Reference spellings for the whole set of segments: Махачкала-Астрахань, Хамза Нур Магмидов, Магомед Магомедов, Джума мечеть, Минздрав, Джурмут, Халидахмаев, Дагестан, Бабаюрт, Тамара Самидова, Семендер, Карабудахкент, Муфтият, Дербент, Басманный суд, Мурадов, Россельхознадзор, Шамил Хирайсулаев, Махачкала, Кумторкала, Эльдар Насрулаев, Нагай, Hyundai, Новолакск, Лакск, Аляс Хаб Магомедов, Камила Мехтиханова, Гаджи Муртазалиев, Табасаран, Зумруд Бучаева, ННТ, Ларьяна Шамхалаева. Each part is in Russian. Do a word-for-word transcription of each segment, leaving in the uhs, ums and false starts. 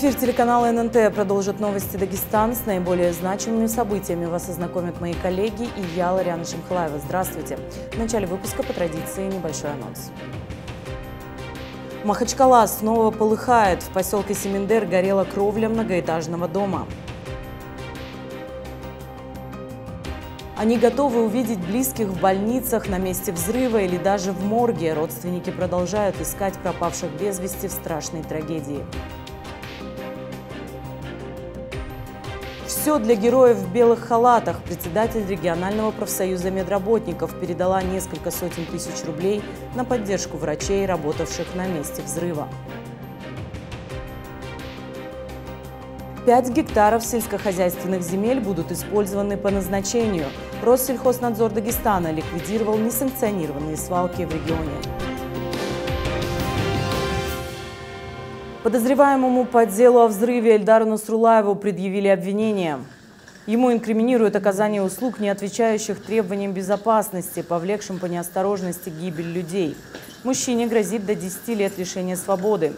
Эфир телеканала эн эн тэ продолжит новости Дагестана. С наиболее значимыми событиями вас ознакомят мои коллеги и я, Ларьяна Шамхалаева. Здравствуйте. В начале выпуска по традиции небольшой анонс. Махачкала снова полыхает. В поселке Семендер горела кровля многоэтажного дома. Они готовы увидеть близких в больницах, на месте взрыва или даже в морге. Родственники продолжают искать пропавших без вести в страшной трагедии. Все для героев в белых халатах. Председатель регионального профсоюза медработников передала несколько сотен тысяч рублей на поддержку врачей, работавших на месте взрыва. Пять гектаров сельскохозяйственных земель будут использованы по назначению. Россельхознадзор Дагестана ликвидировал несанкционированные свалки в регионе. Подозреваемому по делу о взрыве Эльдару Насрулаеву предъявили обвинение. Ему инкриминируют оказание услуг, не отвечающих требованиям безопасности, повлекшим по неосторожности гибель людей. Мужчине грозит до десяти лет лишения свободы.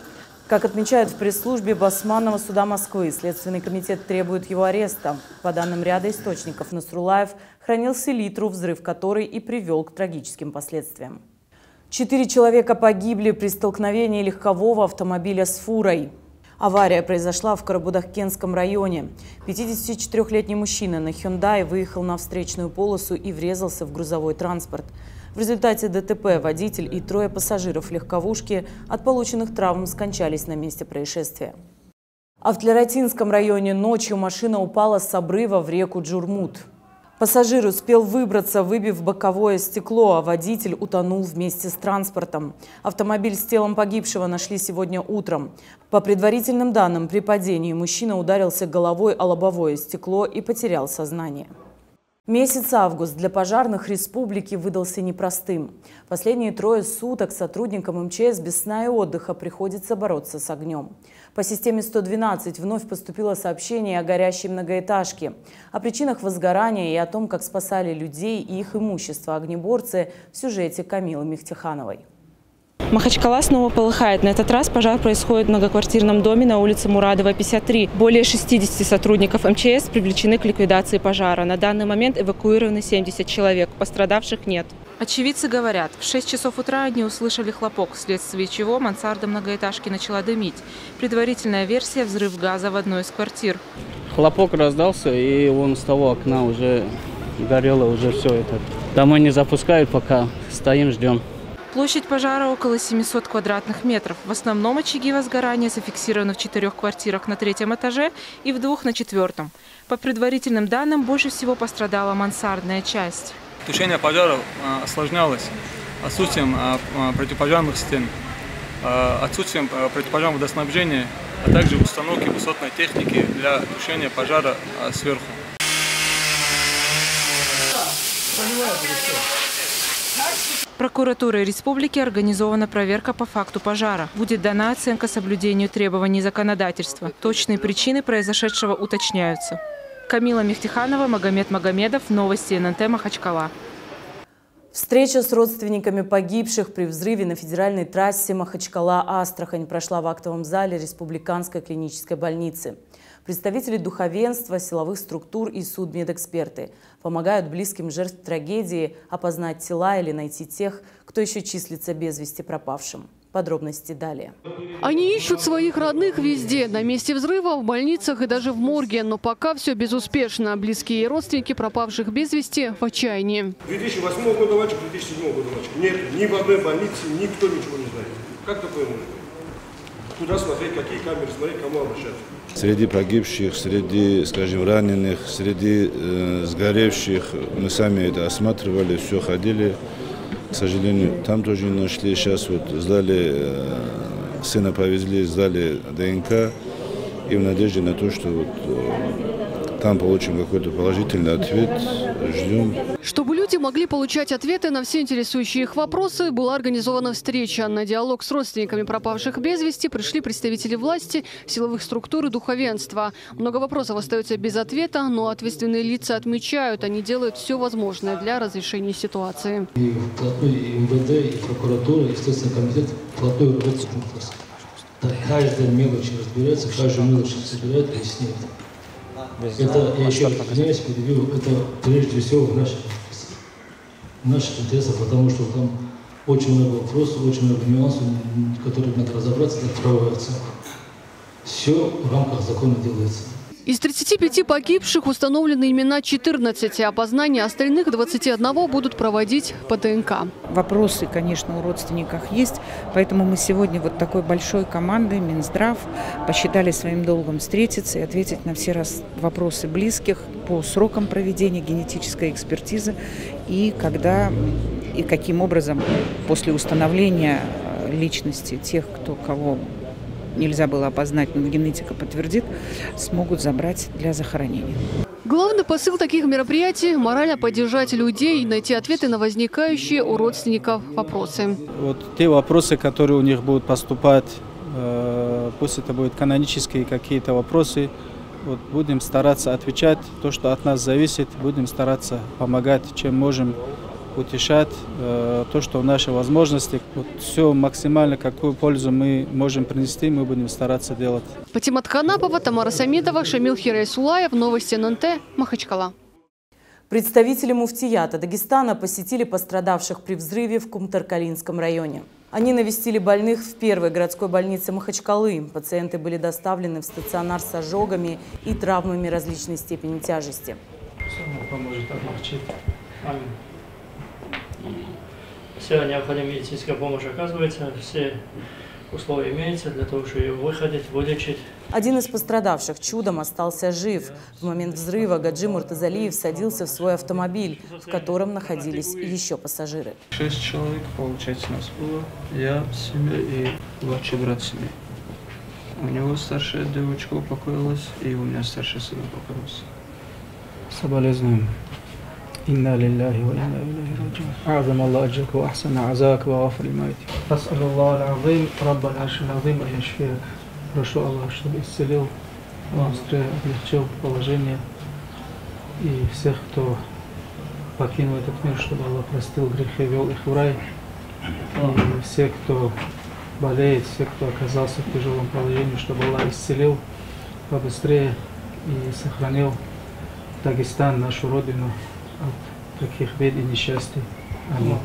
Как отмечают в пресс-службе Басманного суда Москвы, Следственный комитет требует его ареста. По данным ряда источников, Насрулаев хранил селитру, взрыв которой и привел к трагическим последствиям. Четыре человека погибли при столкновении легкового автомобиля с фурой. Авария произошла в Карабудахкентском районе. пятидесятичетырёхлетний мужчина на Hyundai выехал на встречную полосу и врезался в грузовой транспорт. В результате дэ тэ пэ водитель и трое пассажиров легковушки от полученных травм скончались на месте происшествия. А в Тлератинском районе ночью машина упала с обрыва в реку Джурмут. Пассажир успел выбраться, выбив боковое стекло, а водитель утонул вместе с транспортом. Автомобиль с телом погибшего нашли сегодня утром. По предварительным данным, при падении мужчина ударился головой о лобовое стекло и потерял сознание. Месяц август для пожарных республики выдался непростым. Последние трое суток сотрудникам эм че эс без сна и отдыха приходится бороться с огнем. По системе сто двенадцать вновь поступило сообщение о горящей многоэтажке. О причинах возгорания и о том, как спасали людей и их имущество огнеборцы, в сюжете Камилы Мехтихановой. Махачкала снова полыхает. На этот раз пожар происходит в многоквартирном доме на улице Мурадова, пятьдесят три. Более шестидесяти сотрудников эм че эс привлечены к ликвидации пожара. На данный момент эвакуированы семьдесят человек. Пострадавших нет. Очевидцы говорят, в шесть часов утра они услышали хлопок, вследствие чего мансарда многоэтажки начала дымить. Предварительная версия – взрыв газа в одной из квартир. Хлопок раздался, и вон с того окна уже горело, уже все это. Домой не запускают пока, стоим, ждем. Площадь пожара около семисот квадратных метров. В основном очаги возгорания зафиксированы в четырех квартирах на третьем этаже и в двух на четвертом. По предварительным данным, больше всего пострадала мансардная часть. Тушение пожара осложнялось отсутствием противопожарных стен, отсутствием противопожарного водоснабжения, а также установки высотной техники для тушения пожара сверху. Прокуратурой республики организована проверка по факту пожара. Будет дана оценка соблюдению требований законодательства. Точные причины произошедшего уточняются. Камила Мехтиханова, Магомед Магомедов. Новости эн эн тэ Махачкала. Встреча с родственниками погибших при взрыве на федеральной трассе Махачкала-Астрахань прошла в актовом зале Республиканской клинической больницы. Представители духовенства, силовых структур и судмедэксперты помогают близким жертв трагедии опознать тела или найти тех, кто еще числится без вести пропавшим. Подробности далее. Они ищут своих родных везде. На месте взрыва, в больницах и даже в морге. Но пока все безуспешно. Близкие и родственники пропавших без вести в отчаянии. две тысячи восьмого года мальчик, две тысячи седьмого года мальчик. Нет, ни в одной больнице никто ничего не знает. Как такое может быть? Куда смотреть, какие камеры смотреть, кому обращаться? Среди погибших, среди, скажем, раненых, среди э, сгоревших. Мы сами это осматривали, все ходили. К сожалению, там тоже не нашли. Сейчас вот сдали, э, сына повезли, сдали дэ эн ка. И в надежде на то, что вот, э, там получим какой-то положительный ответ, ждем. Чтобы люди могли получать ответы на все интересующие их вопросы, была организована встреча. На диалог с родственниками пропавших без вести пришли представители власти, силовых структур и духовенства. Много вопросов остается без ответа, но ответственные лица отмечают, они делают все возможное для разрешения ситуации. И МВД, и прокуратура, и Следственный комитет вплотную работают. Да, каждая мелочь разбирается, каждую мелочь собирает, объясняет. Это, я еще извиняюсь, перебью, это прежде всего в наших, в наших интересах, потому что там очень много вопросов, очень много нюансов, которые надо разобраться, дать правовую оценку. Все в рамках закона делается. Из тридцати пяти погибших установлены имена четырнадцати, а познание остальных двадцати одного будут проводить по ДНК. Вопросы, конечно, у родственников есть, поэтому мы сегодня вот такой большой командой Минздрав посчитали своим долгом встретиться и ответить на все вопросы близких по срокам проведения генетической экспертизы и когда и каким образом после установления личности тех, кто кого нельзя было опознать, но генетика подтвердит, смогут забрать для захоронения. Главный посыл таких мероприятий – морально поддержать людей и найти ответы на возникающие у родственников вопросы. Вот те вопросы, которые у них будут поступать, пусть это будут канонические какие-то вопросы, вот будем стараться отвечать, то, что от нас зависит, будем стараться помогать, чем можем, утешать э, то, что в нашей возможности. Вот все максимально, какую пользу мы можем принести, мы будем стараться делать. Патимат Ханапова, Тамара Самидова, Шамил Хирайсулаев. Новости эн эн тэ. Махачкала. Представители муфтията Дагестана посетили пострадавших при взрыве в Кумторкалинском районе. Они навестили больных в первой городской больнице Махачкалы. Пациенты были доставлены в стационар с ожогами и травмами различной степени тяжести. Все необходимая медицинская помощь оказывается, все условия имеются для того, чтобы ее выходить, вылечить. Один из пострадавших чудом остался жив. В момент взрыва Гаджи Муртазалиев садился в свой автомобиль, в котором находились еще пассажиры. Шесть человек, получается, у нас было. Я, семья и младший брат семьи. У него старшая девочка упокоилась, и у меня старший сын упокоился. Соболезнуем. Инна лиллахи ва инна илайхи раджиун. А'зам Аллах аджрак ва ахсана азаак ва гафар лимайт. Ас'алу Аллах аль-Азим, Раббаль аршиль азим, аяшфия. Прошу Аллаха, чтобы исцелил, быстрее облегчил положение и всех, кто покинул этот мир, чтобы Аллах простил грехи, вел их в рай. И все, кто болеет, все, кто оказался в тяжелом положении, чтобы Аллах исцелил побыстрее и сохранил Дагестан, нашу родину, от таких бед и несчастий. Аминь.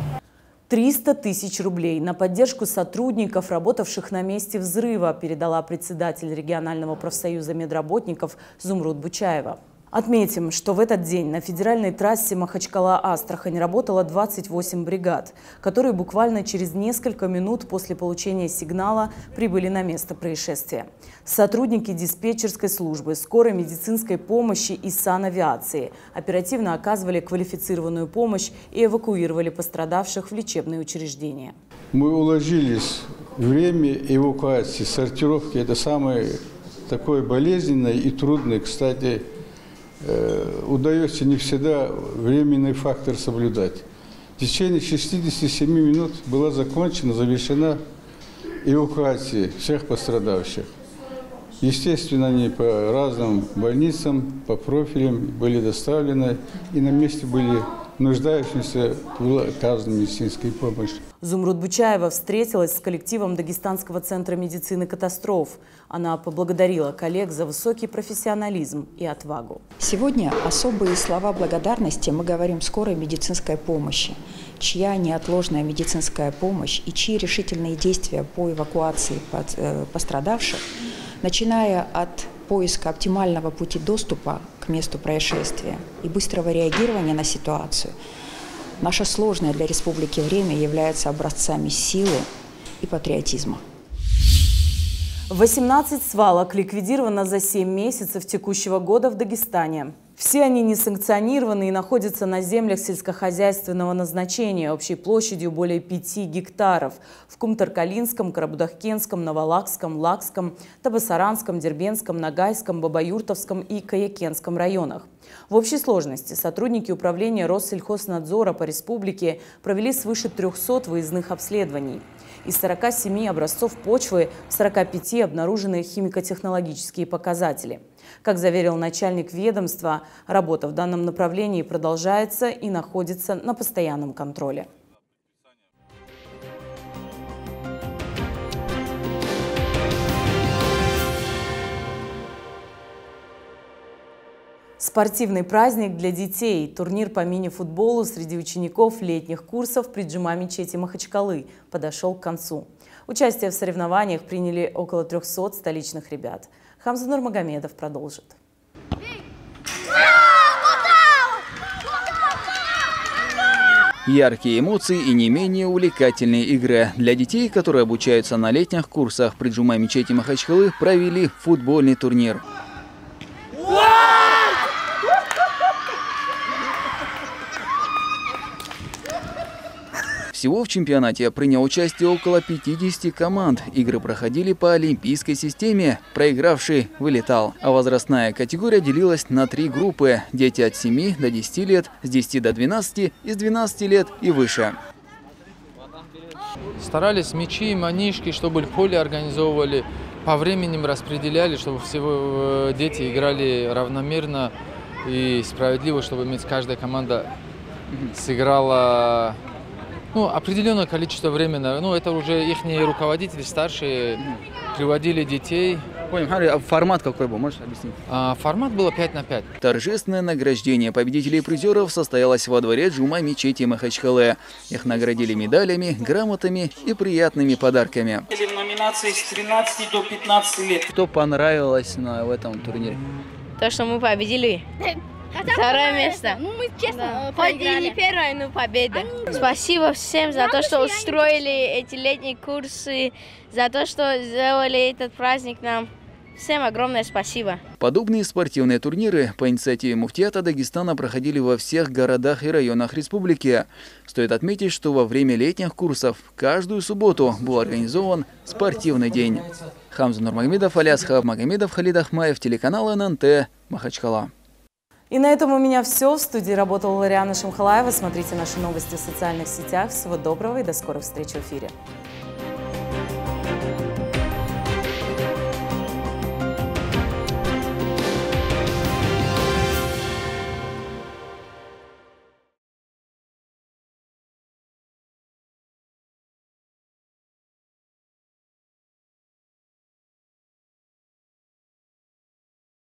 триста тысяч рублей на поддержку сотрудников, работавших на месте взрыва, передала председатель регионального профсоюза медработников Зумруд Бучаева. Отметим, что в этот день на федеральной трассе Махачкала-Астрахань работало двадцать восемь бригад, которые буквально через несколько минут после получения сигнала прибыли на место происшествия. Сотрудники диспетчерской службы, скорой медицинской помощи и санавиации оперативно оказывали квалифицированную помощь и эвакуировали пострадавших в лечебные учреждения. Мы уложились в время эвакуации, сортировки. Это самое такое болезненное и трудное, кстати, удается не всегда временный фактор соблюдать. В течение шестидесяти семи минут была закончена, завершена эвакуация всех пострадавших. Естественно, они по разным больницам, по профилям были доставлены и на месте были нуждающимся была оказана медицинская помощь. Зумруд Бучаева встретилась с коллективом Дагестанского центра медицины катастроф. Она поблагодарила коллег за высокий профессионализм и отвагу. Сегодня особые слова благодарности мы говорим скорой медицинской помощи, чья неотложная медицинская помощь и чьи решительные действия по эвакуации пострадавших, начиная от поиска оптимального пути доступа к месту происшествия и быстрого реагирования на ситуацию, наше сложное для республики время является образцами силы и патриотизма. восемнадцать свалок ликвидировано за семь месяцев текущего года в Дагестане. Все они несанкционированы и находятся на землях сельскохозяйственного назначения общей площадью более пяти гектаров в Кумторкалинском, Карабудахкентском, Новолакском, Лакском, Табасаранском, Дербенском, Нагайском, Бабаюртовском и Каякентском районах. В общей сложности сотрудники управления Россельхознадзора по республике провели свыше трёхсот выездных обследований. Из сорока семи образцов почвы в сорока пяти обнаружены химико-технологические показатели. Как заверил начальник ведомства, работа в данном направлении продолжается и находится на постоянном контроле. Спортивный праздник для детей. Турнир по мини-футболу среди учеников летних курсов при Джума мечети Махачкалы подошел к концу. Участие в соревнованиях приняли около трёхсот столичных ребят. Хамза Нур Магмидов продолжит. Яркие эмоции и не менее увлекательные игры. Для детей, которые обучаются на летних курсах при Джума мечети Махачкалы, провели футбольный турнир. Всего в чемпионате приняло участие около пятидесяти команд. Игры проходили по олимпийской системе. Проигравший вылетал. А возрастная категория делилась на три группы. Дети от семи до десяти лет, с десяти до двенадцати, из двенадцати лет и выше. Старались мячи, манишки, чтобы поле организовывали. По времени распределяли, чтобы все дети играли равномерно и справедливо, чтобы каждая команда сыграла... Ну, определенное количество времени. Ну, это уже их руководители, старшие, приводили детей. Понял, формат какой был, можешь объяснить? А, формат было пять на пять. Торжественное награждение победителей и призеров состоялось во дворе Джума мечети Махачкалы. Их наградили медалями, грамотами и приятными подарками. В номинации с тринадцати до пятнадцати лет. Что понравилось на, в этом турнире? То, что мы победили. Второе место. Ну, мы честно поиграли. Первое, но победа. Спасибо всем за то, что устроили эти летние курсы, за то, что сделали этот праздник нам. Всем огромное спасибо. Подобные спортивные турниры по инициативе Муфтията Дагестана проходили во всех городах и районах республики. Стоит отметить, что во время летних курсов каждую субботу был организован спортивный день. Хамза Нур Магмидов, Аляс Хаб Магомедов, Халидахмаев, телеканал эн эн тэ, Махачкала. И на этом у меня все. В студии работала Ларьяна Шамхалаева. Смотрите наши новости в социальных сетях. Всего доброго и до скорых встреч в эфире.